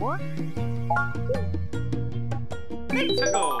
Nintendo. Nintendo.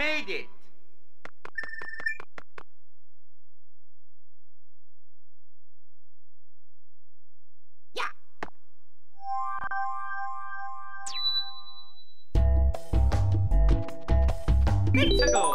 Made it. Let's go.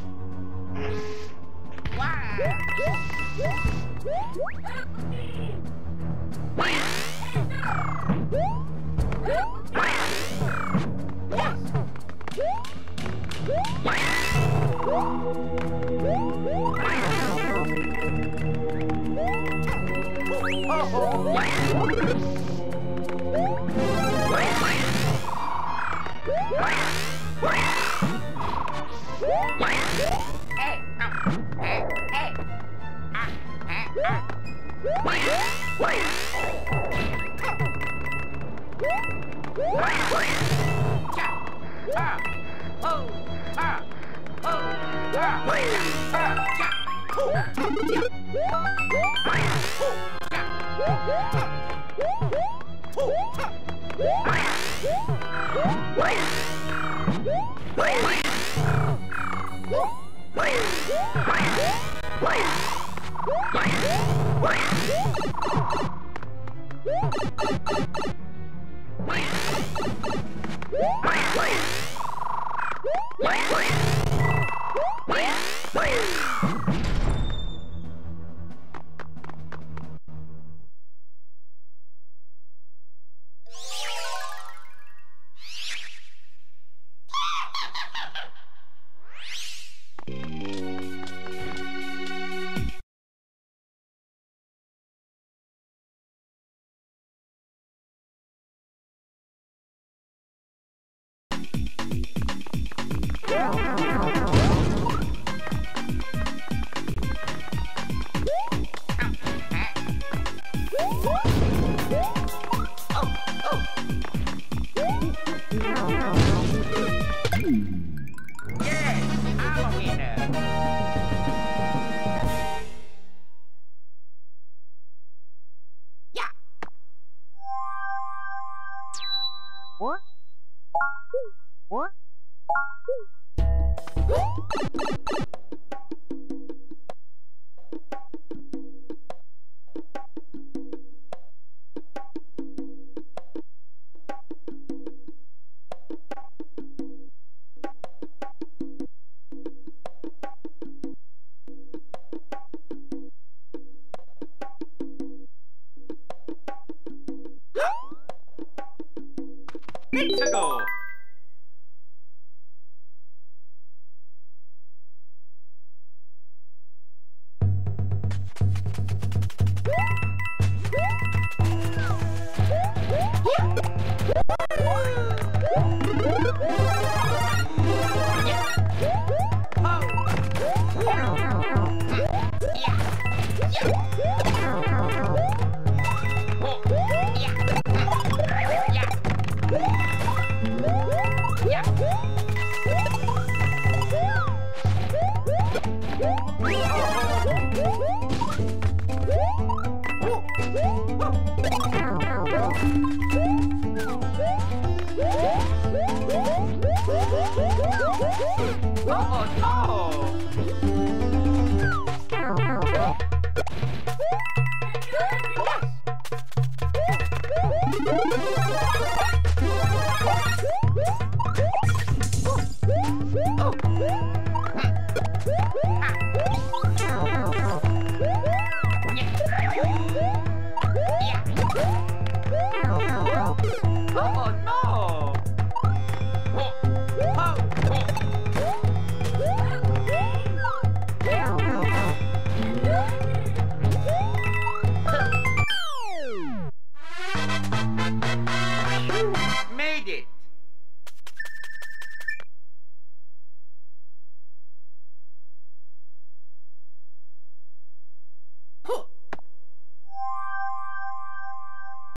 Made it!